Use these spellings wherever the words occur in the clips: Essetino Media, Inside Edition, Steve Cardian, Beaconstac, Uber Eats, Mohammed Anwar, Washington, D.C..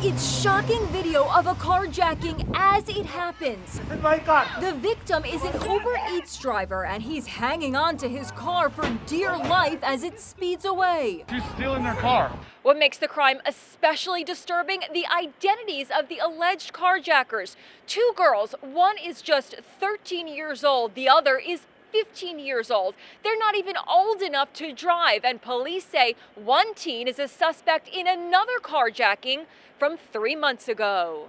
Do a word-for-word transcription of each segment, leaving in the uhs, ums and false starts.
It's shocking video of a carjacking as it happens. My car. The victim is an Uber Eats driver, and he's hanging on to his car for dear life as it speeds away. She's stealing their car. What makes the crime especially disturbing? The identities of the alleged carjackers. Two girls, one is just thirteen years old, the other is fifteen years old. They're not even old enough to drive, and police say one teen is a suspect in another carjacking from three months ago.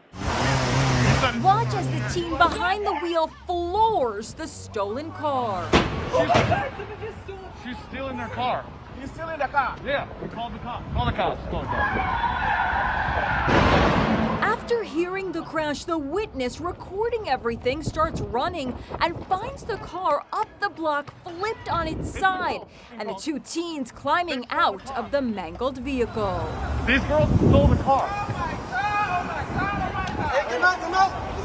Watch as the teen behind the wheel floors the stolen car. She's stealing their car. She's stealing their car? Yeah, we called the cops. Call the cops. Call the cops. After hearing the crash, the witness recording everything starts running and finds the car up the block, flipped on its side, and the two teens climbing out of the mangled vehicle. These girls stole the car. Oh my God, oh my God, oh my God. Hey, come out,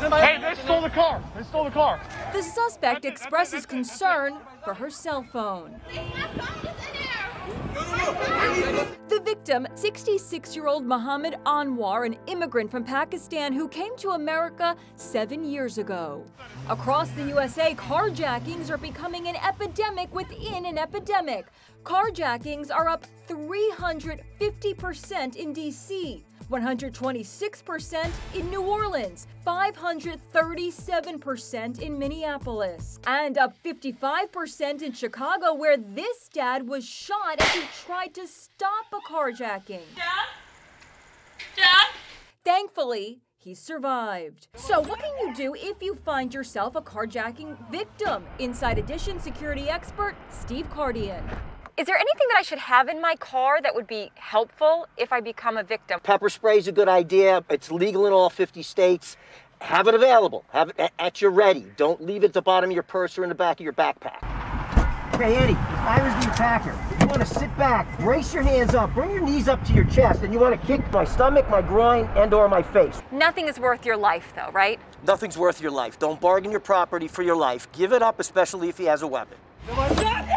come out. Hey, they stole the car. They stole the car. The suspect expresses concern for her cell phone. The victim, sixty-six-year-old Mohammed Anwar, an immigrant from Pakistan who came to America seven years ago. Across the U S A, carjackings are becoming an epidemic within an epidemic. Carjackings are up three hundred fifty percent in D C, one hundred twenty-six percent in New Orleans, five hundred thirty-seven percent in Minneapolis, and up fifty-five percent in Chicago, where this dad was shot as he tried to stop a carjacking. Dad? Dad? Thankfully, he survived. So what can you do if you find yourself a carjacking victim? Inside Edition security expert Steve Cardian. Is there anything that I should have in my car that would be helpful if I become a victim? Pepper spray is a good idea. It's legal in all fifty states. Have it available. Have it at your ready. Don't leave it at the bottom of your purse or in the back of your backpack. Hey, Eddie, if I was the attacker, you want to sit back, brace your hands up, bring your knees up to your chest, and you want to kick my stomach, my groin, and or my face. Nothing is worth your life, though, right? Nothing's worth your life. Don't bargain your property for your life. Give it up, especially if he has a weapon. No,